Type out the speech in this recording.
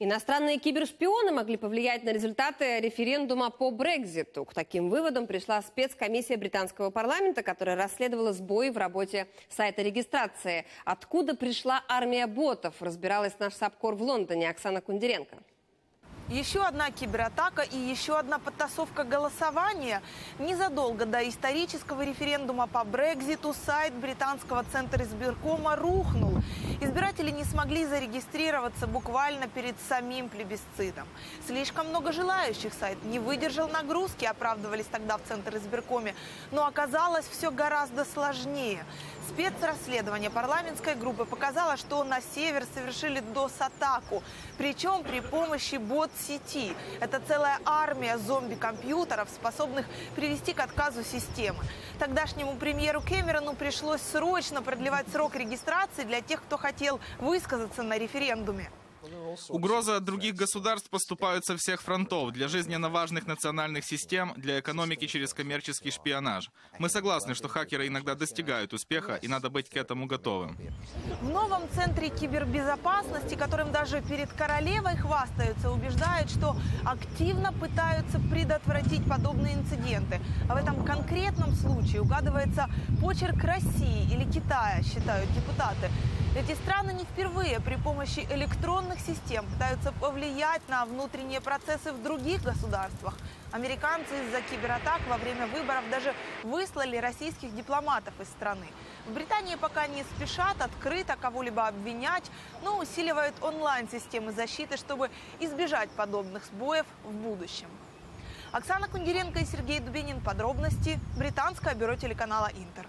Иностранные кибершпионы могли повлиять на результаты референдума по Брекзиту. К таким выводам пришла спецкомиссия британского парламента, которая расследовала сбои в работе сайта регистрации. Откуда пришла армия ботов, разбиралась наш САПКОР в Лондоне. Оксана Кундеренко. Еще одна кибератака и еще одна подтасовка голосования. Незадолго до исторического референдума по Брекзиту сайт британского центра избиркома рухнул. Избиратели не смогли зарегистрироваться буквально перед самим плебисцитом. Слишком много желающих, сайт не выдержал нагрузки, оправдывались тогда в центр избиркоме. Но оказалось все гораздо сложнее. Спецрасследование парламентской группы показало, что на север совершили DDoS-атаку, причем при помощи бот-сети. Это целая армия зомби-компьютеров, способных привести к отказу системы. Тогдашнему премьеру Кэмерону пришлось срочно продлевать срок регистрации для тех, кто хотел высказаться на референдуме. Угрозы от других государств поступают со всех фронтов, для жизненно важных национальных систем, для экономики через коммерческий шпионаж. Мы согласны, что хакеры иногда достигают успеха, и надо быть к этому готовым. В новом центре кибербезопасности, которым даже перед королевой хвастаются, убеждают, что активно пытаются предотвратить подобные инциденты. А в этом конкретном случае угадывается почерк России или Китая, считают депутаты. Эти страны не впервые при помощи электронных систем пытаются повлиять на внутренние процессы в других государствах. Американцы из-за кибератак во время выборов даже выслали российских дипломатов из страны. В Британии пока не спешат открыто кого-либо обвинять, но усиливают онлайн-системы защиты, чтобы избежать подобных сбоев в будущем. Оксана Кундеренко и Сергей Дубинин. Подробности. Британское бюро телеканала «Интер».